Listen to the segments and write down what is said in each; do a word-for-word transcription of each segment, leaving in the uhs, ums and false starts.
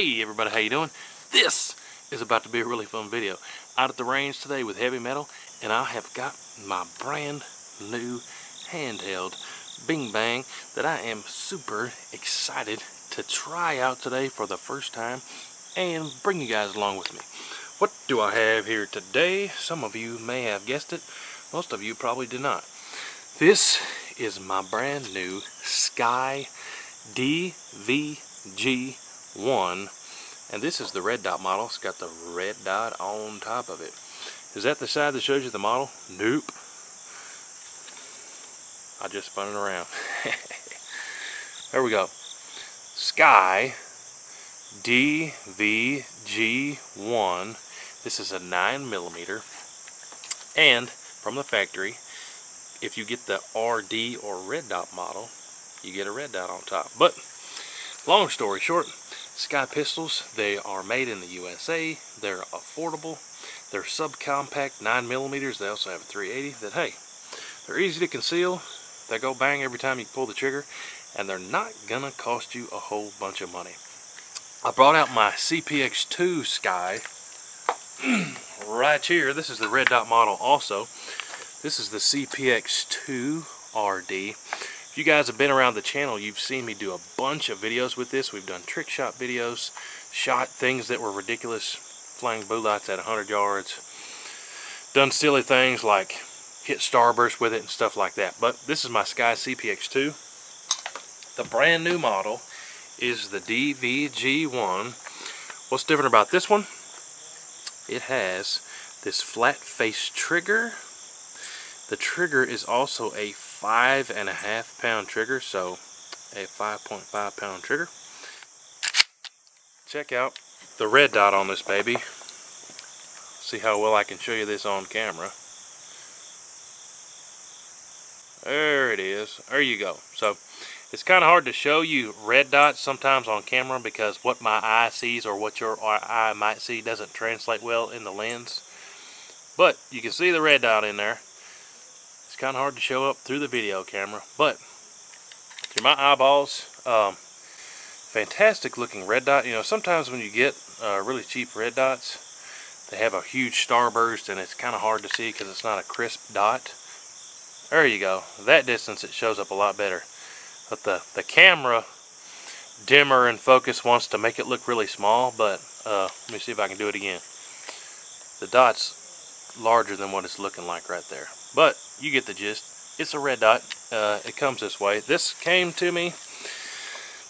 Hey everybody, how you doing? This is about to be a really fun video. Out at the range today with heavy metal, and I have got my brand new handheld Bing Bang that I am super excited to try out today for the first time and bring you guys along with me. What do I have here today? Some of you may have guessed it, most of you probably did not. This is my brand new S C C Y D V G one, and this is the red dot model. It's got the red dot on top of it. Is that the side that shows you the model? Nope. I just spun it around. There we go. S C C Y D V G one. This is a nine millimeter, and from the factory, if you get the R D or red dot model, you get a red dot on top. But long story short, S C C Y pistols, they are made in the U S A. They're affordable. They're subcompact, nine millimeters. They also have a three eighty that, hey, they're easy to conceal. They go bang every time you pull the trigger, and they're not going to cost you a whole bunch of money. I brought out my C P X two S C C Y right here. This is the red dot model also. This is the C P X two R D. If you guys have been around the channel, you've seen me do a bunch of videos with this. We've done trick shot videos, shot things that were ridiculous, flying blue lights at one hundred yards, done silly things like hit starburst with it and stuff like that. But this is my S C C Y C P X two. The brand new model is the D V G one. What's different about this one? It has this flat face trigger. The trigger is also a five and a half pound trigger, so a five point five pound trigger. Check out the red dot on this baby. See how well I can show you this on camera. There it is. There you go. So it's kind of hard to show you red dots sometimes on camera because what my eye sees or what your eye might see doesn't translate well in the lens. But you can see the red dot in there. Kind of hard to show up through the video camera, but through my eyeballs, um, fantastic looking red dot. You know, sometimes when you get uh, really cheap red dots, they have a huge starburst and it's kind of hard to see because it's not a crisp dot. There you go. That distance, it shows up a lot better, but the the camera dimmer and focus wants to make it look really small. But uh, let me see if I can do it again. The dot's larger than what it's looking like right there, but you get the gist. It's a red dot. Uh, it comes this way. This came to me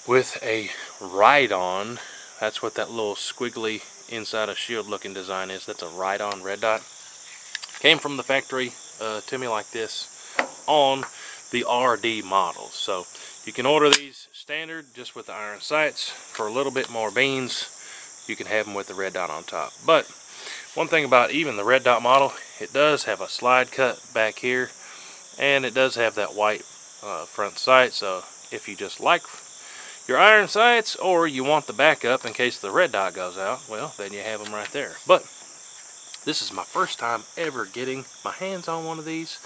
with a ride-on. That's what that little squiggly inside a shield looking design is. That's a ride-on red dot. Came from the factory uh, to me like this on the R D models. So you can order these standard just with the iron sights. For a little bit more beans, you can have them with the red dot on top. But one thing about even the red dot model, it does have a slide cut back here, and it does have that white uh, front sight. So if you just like your iron sights or you want the backup in case the red dot goes out, well, then you have them right there. But this is my first time ever getting my hands on one of these.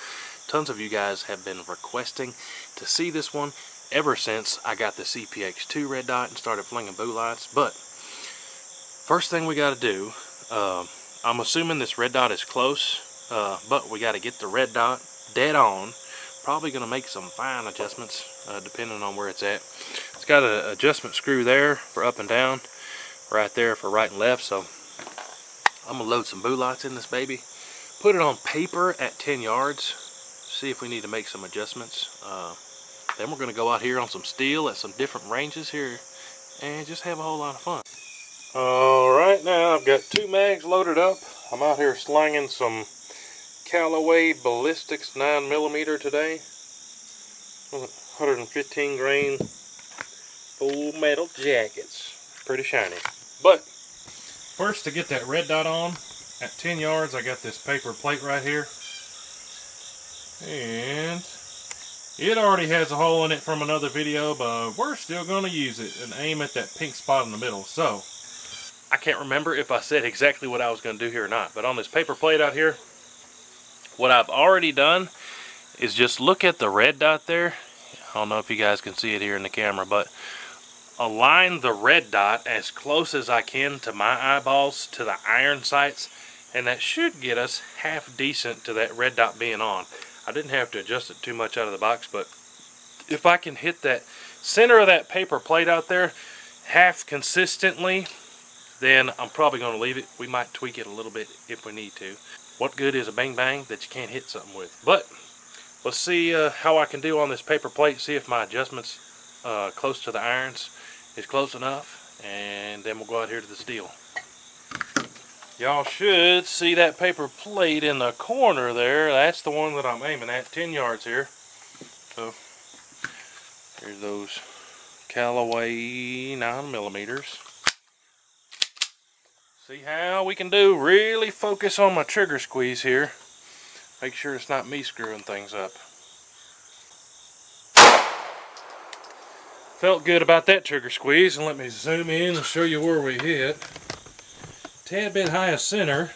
Tons of you guys have been requesting to see this one ever since I got the C P X two red dot and started flinging blue lights. But first thing we got to do, um, I'm assuming this red dot is close, uh, but we got to get the red dot dead on. Probably going to make some fine adjustments uh, depending on where it's at. It's got an adjustment screw there for up and down, right there for right and left. So I'm going to load some blue lights in this baby, put it on paper at ten yards, see if we need to make some adjustments. Uh, then we're going to go out here on some steel at some different ranges here and just have a whole lot of fun. Alright, now I've got two mags loaded up. I'm out here slanging some Callaway ballistics nine millimeter today. one hundred fifteen grain full metal jackets. Pretty shiny. But first, to get that red dot on, at ten yards, I got this paper plate right here. And it already has a hole in it from another video, but we're still going to use it and aim at that pink spot in the middle. So I can't remember if I said exactly what I was going to do here or not, but on this paper plate out here, what I've already done is just look at the red dot there. I don't know if you guys can see it here in the camera, but align the red dot as close as I can to my eyeballs to the iron sights, and that should get us half decent to that red dot being on. I didn't have to adjust it too much out of the box, but if I can hit that center of that paper plate out there half consistently, then I'm probably going to leave it. We might tweak it a little bit if we need to. What good is a bang bang that you can't hit something with? But let's see uh, how I can do on this paper plate, see if my adjustments uh, close to the irons is close enough, and then we'll go out here to the steel. Y'all should see that paper plate in the corner there. That's the one that I'm aiming at, ten yards here. So here's those Callaway nine millimeters. See how we can do? Really focus on my trigger squeeze here. Make sure it's not me screwing things up. Felt good about that trigger squeeze, and let me zoom in and show you where we hit. Tad bit high of center.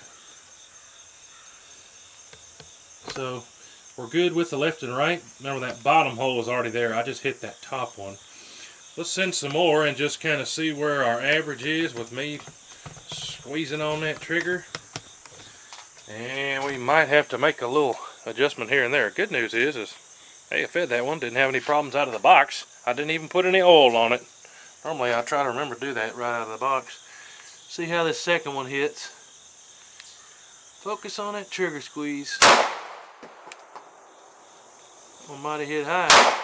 So we're good with the left and right. Remember, that bottom hole is already there. I just hit that top one. Let's send some more and just kind of see where our average is with me squeezing on that trigger. And we might have to make a little adjustment here and there. Good news is, is hey, I fed that one. Didn't have any problems out of the box. I didn't even put any oil on it. Normally, I try to remember to do that right out of the box. See how this second one hits. Focus on that trigger squeeze. One might have hit high.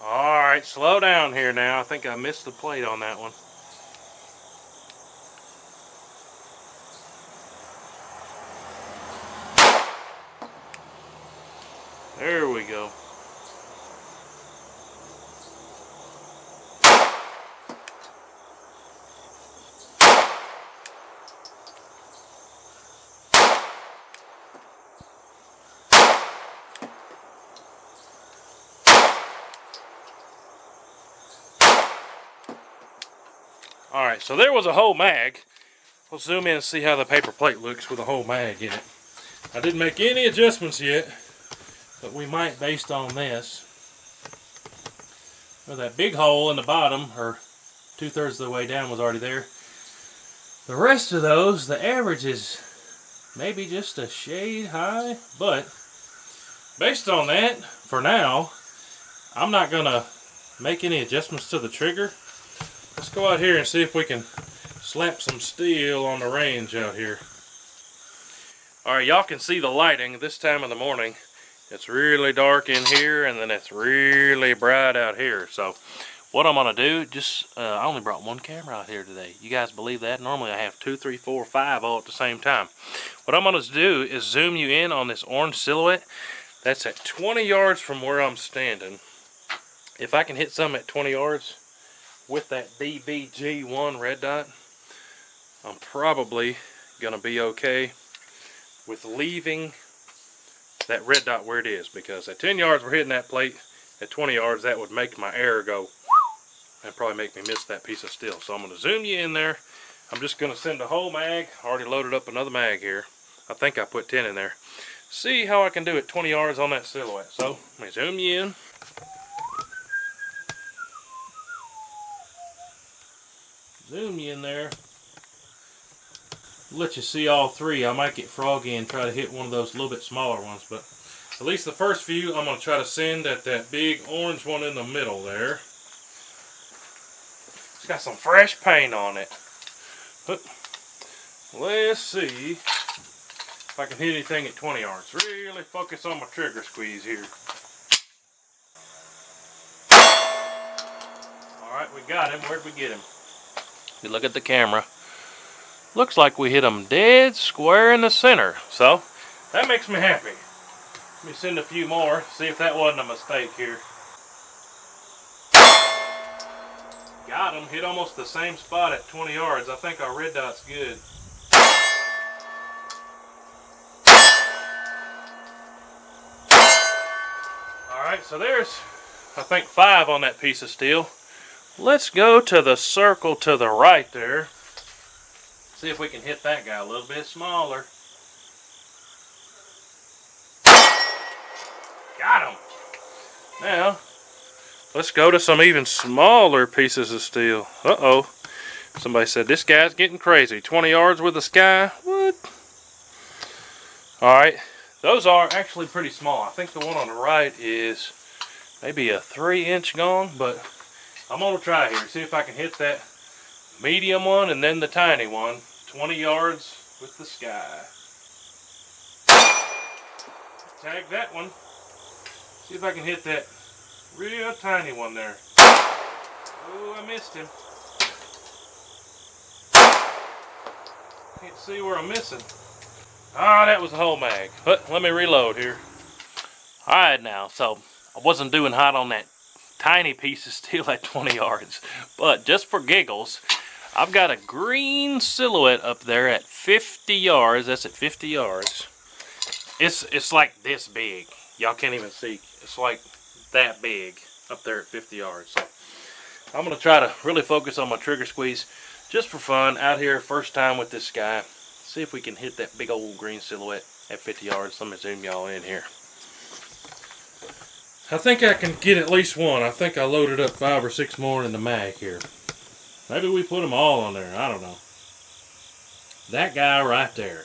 All right, slow down here now. I think I missed the plate on that one. There we go. All right, so there was a whole mag. We'll zoom in and see how the paper plate looks with a whole mag in it. I didn't make any adjustments yet, but we might based on this. Well, that big hole in the bottom, or two-thirds of the way down, was already there. The rest of those, the average is maybe just a shade high, but based on that, for now, I'm not gonna make any adjustments to the trigger. Let's go out here and see if we can slap some steel on the range out here. All right, y'all can see the lighting this time of the morning. It's really dark in here, and then it's really bright out here. So what I'm gonna do, just uh, I only brought one camera out here today. You guys believe that? Normally I have two, three, four, five all at the same time. What I'm gonna do is zoom you in on this orange silhouette. That's at twenty yards from where I'm standing. If I can hit some at twenty yards with that D V G one red dot, I'm probably gonna be okay with leaving that red dot where it is, because at ten yards we're hitting that plate. At twenty yards that would make my error go and probably make me miss that piece of steel. So I'm going to zoom you in there. I'm just going to send a whole mag. I already loaded up another mag here. I think I put ten in there. See how I can do at twenty yards on that silhouette. So let me zoom you in. Zoom you in there. Let you see all three. I might get froggy and try to hit one of those little bit smaller ones, but at least the first few I'm going to try to send at that big orange one in the middle there. It's got some fresh paint on it. Let's see if I can hit anything at twenty yards. Really focus on my trigger squeeze here. Alright, we got him. Where'd we get him? You look at the camera. Looks like we hit them dead square in the center. So that makes me happy. Let me send a few more, see if that wasn't a mistake here. Got him, hit almost the same spot at twenty yards. I think our red dot's good. All right, so there's, I think, five on that piece of steel. Let's go to the circle to the right there. See if we can hit that guy a little bit smaller. Got him! Now, Let's go to some even smaller pieces of steel. Uh-oh. Somebody said, this guy's getting crazy. twenty yards with the sky. What? All right. Those are actually pretty small. I think the one on the right is maybe a three inch gone, but I'm going to try here. See if I can hit that medium one and then the tiny one. twenty yards with the sky. Tag that one. See if I can hit that real tiny one there. Oh, I missed him. Can't see where I'm missing. Ah, that was the whole mag. But let me reload here. Alright now, so I wasn't doing hot on that tiny piece of steel at twenty yards. But just for giggles, I've got a green silhouette up there at fifty yards. That's at fifty yards. It's, it's like this big. Y'all can't even see. It's like that big up there at fifty yards. So I'm going to try to really focus on my trigger squeeze just for fun out here first time with this guy. See if we can hit that big old green silhouette at fifty yards. Let me zoom y'all in here. I think I can get at least one. I think I loaded up five or six more in the mag here. Maybe we put them all on there. I don't know. That guy right there.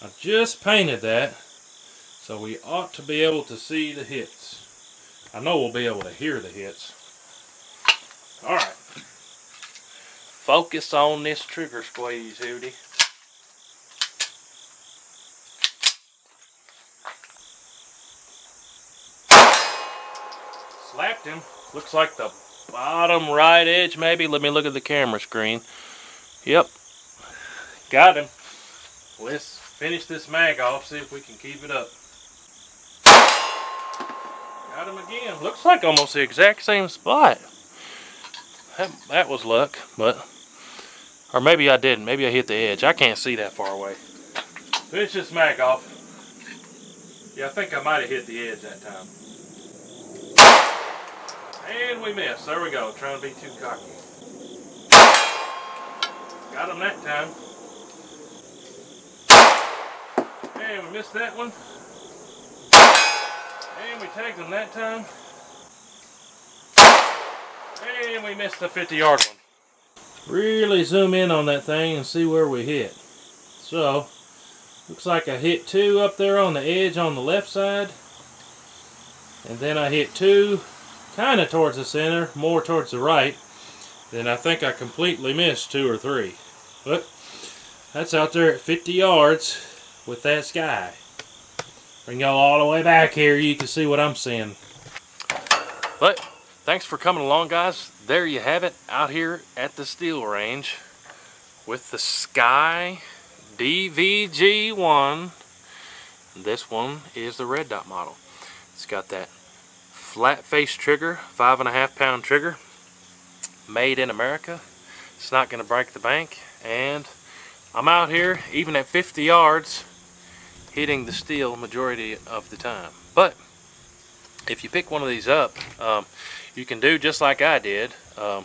I just painted that. So we ought to be able to see the hits. I know we'll be able to hear the hits. Alright. Focus on this trigger squeeze, Hootie. Slapped him. Looks like the bottom right edge maybe. Let me look at the camera screen. Yep. Got him. Let's finish this mag off, see if we can keep it up. Got him again. Looks like almost the exact same spot. That, that was luck, but or maybe I didn't. Maybe I hit the edge. I can't see that far away. Finish this mag off. Yeah, I think I might have hit the edge that time. And we missed. There we go. Trying to be too cocky. Got him that time. And we missed that one. And we tagged him that time. And we missed the fifty yard one. Really zoom in on that thing and see where we hit. So, looks like I hit two up there on the edge on the left side. And then I hit two kind of towards the center, more towards the right. Then I think I completely missed two or three. But, that's out there at fifty yards with that sky. Bring y'all all the way back here, you can see what I'm seeing. But, thanks for coming along, guys. There you have it, out here at the steel range with the S C C Y D V G one. This one is the red dot model. It's got that flat face trigger, five and a half pound trigger, made in America. It's not going to break the bank. And I'm out here, even at fifty yards, hitting the steel majority of the time. But if you pick one of these up, um, you can do just like I did. Um,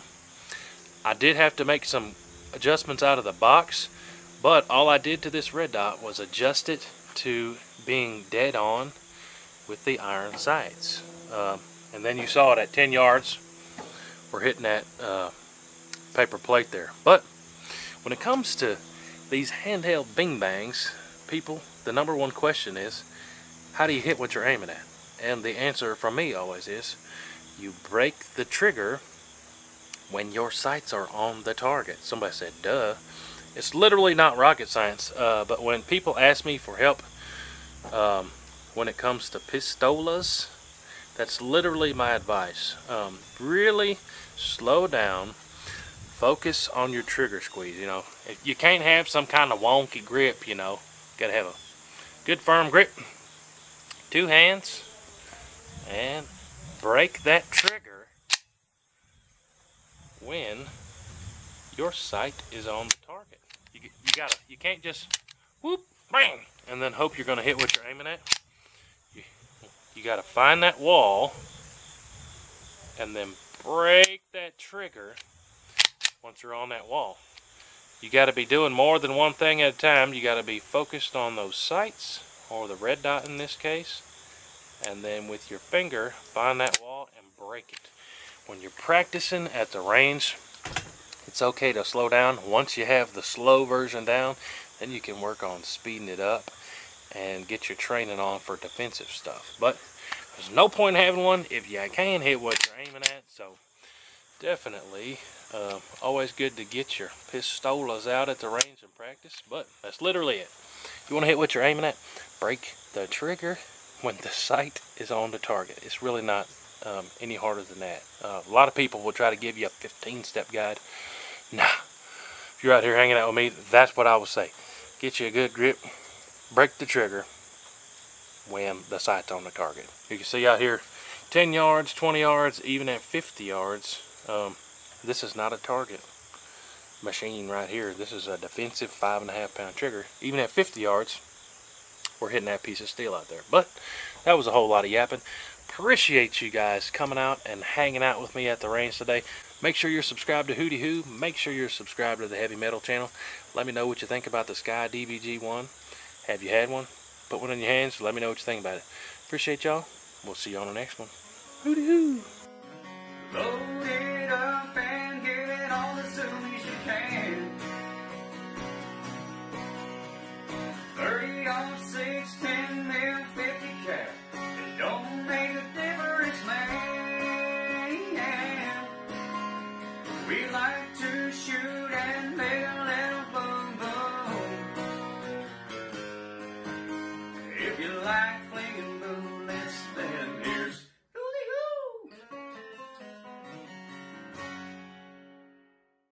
I did have to make some adjustments out of the box, but all I did to this red dot was adjust it to being dead on with the iron sights. Um, and then you saw it at ten yards. We're hitting that uh, paper plate there. But when it comes to these handheld bing bangs, people, the number one question is, how do you hit what you're aiming at? And the answer from me always is, you break the trigger when your sights are on the target. Somebody said, duh. It's literally not rocket science, uh, but when people ask me for help um, when it comes to pistolas, that's literally my advice. Um, really slow down, focus on your trigger squeeze. You know, if you can't have some kind of wonky grip, you know, gotta have a good firm grip, two hands, and break that trigger when your sight is on the target. You, you gotta, you can't just whoop, bang, and then hope you're gonna hit what you're aiming at. You, you gotta find that wall and then break that trigger once you're on that wall. You gotta be doing more than one thing at a time. You gotta be focused on those sights, or the red dot in this case, and then with your finger find that wall and break it. When you're practicing at the range, it's okay to slow down. Once you have the slow version down, then you can work on speeding it up and get your training on for defensive stuff. But there's no point in having one if you can't hit what you're aiming at. So definitely uh, always good to get your pistolas out at the range and practice. But that's literally it. If you want to hit what you're aiming at, break the trigger when the sight is on the target. It's really not um, any harder than that. Uh, a lot of people will try to give you a fifteen step guide. Nah, if you're out here hanging out with me, that's what I would say. Get you a good grip, break the trigger when the sight's on the target. You can see out here ten yards, twenty yards, even at fifty yards. Um, this is not a target machine right here. This is a defensive five and a half pound trigger. Even at fifty yards, we're hitting that piece of steel out there. But that was a whole lot of yapping. Appreciate you guys coming out and hanging out with me at the range today. Make sure you're subscribed to Hootie Who. Make sure you're subscribed to the Heavy Metal channel. Let me know what you think about the S C C Y D V G one. Have you had one? Put one in your hands. Let me know what you think about it. Appreciate y'all. We'll see you on the next one. Hootie Who.